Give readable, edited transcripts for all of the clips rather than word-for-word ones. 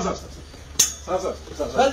అనవసరంగా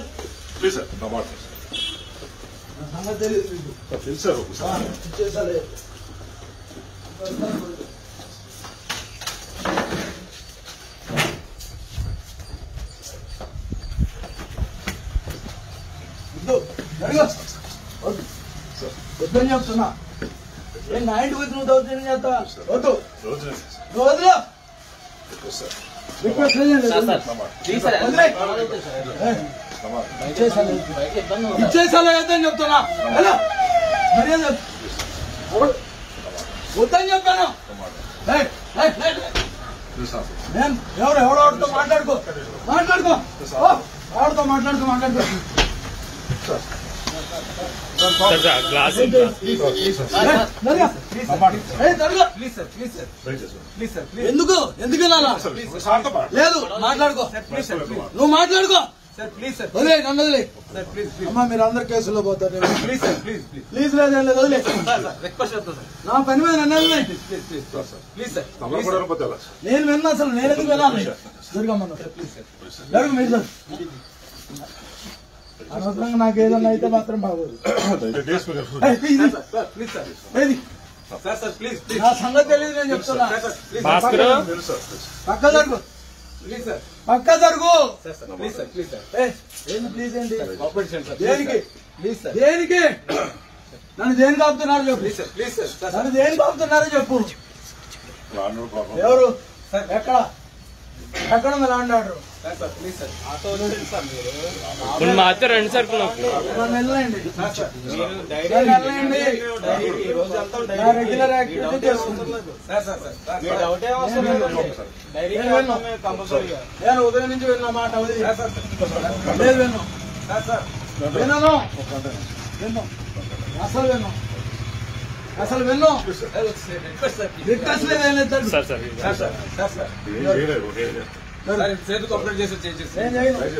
నాకు ఏదన్నా అయితే మాత్రం బాగోదు. నా సంగతి తెలియదు, నేను చెప్తున్నా. పక్క జరుగు, పక్క జరుగు. ప్లీజ్ అండి, దేనికి నన్ను దేని కాపుతున్నారో చెప్పు, నన్ను దేని కాపుతున్నారో చెప్పు. ఎవరు ఎక్కడ ఎక్కడ మీరు ఆడినాడు? మాట్లాడండి సార్, వెళ్ళండి. రెగ్యులర్ యాక్టివిటీ నేను ఉదయం నుంచి వెళ్ళిన మాట విన్నాను, అసలు విన్నాను, అసలు విన్ను రిక్వెస్ట్ లేదు. సేతు కోఆపరేట్ చేసి ఏం కదా, నాకేం కదా. ప్లీజ్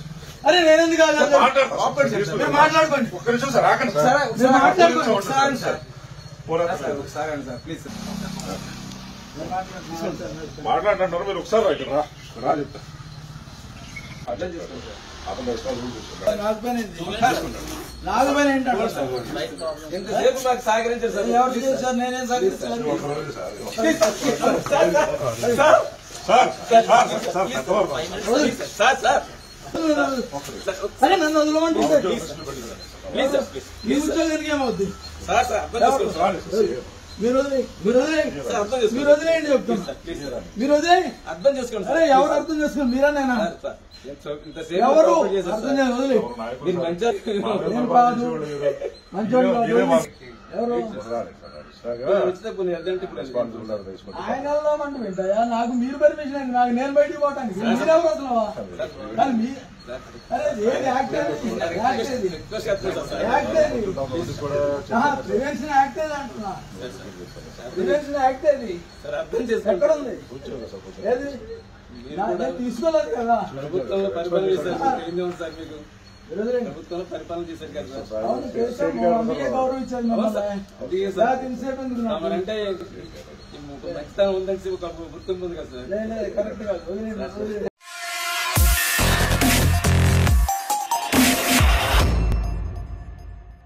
అరే నేనేందుకు కాదు, మాట్లాడుకోండి. మాట్లాడుతున్నారు మీరు, ఒకసారి రా చెప్తా. అర్థం చేస్తాను సార్, సహకరించారు సార్. నేనేం సహకరిస్తాను? అరే నన్ను వదలమంటే ఏమవుద్ది? మీరు వదిలేయండి చెప్తున్నా, మీరు వదిలే. అర్థం చేసుకోండి. అరే ఎవరు అర్థం చేసుకోండి? మీరా నేనా? ఎవరు అర్థం చేయాలి? వదిలే, మంచి ఆయన వెళ్దామంటే వింటాయా? నాకు మీరు పర్మిషన్ అండి, నాకు నేను బయటకు పోవటానికి. మీరెవరు అసలవా? ప్రివెన్షన్ యాక్ట్ ఏది అంటున్నా? ప్రివెన్షన్ యాక్ట్ ఏది? ఎక్కడ ఉంది? తీసుకోలేదు కదా. ప్రభుత్వంలో పరిపాలన చేశారు కదా, అంటే మంచితనం ఉందని ఒక గుర్తింపు ఉంది కదా సార్.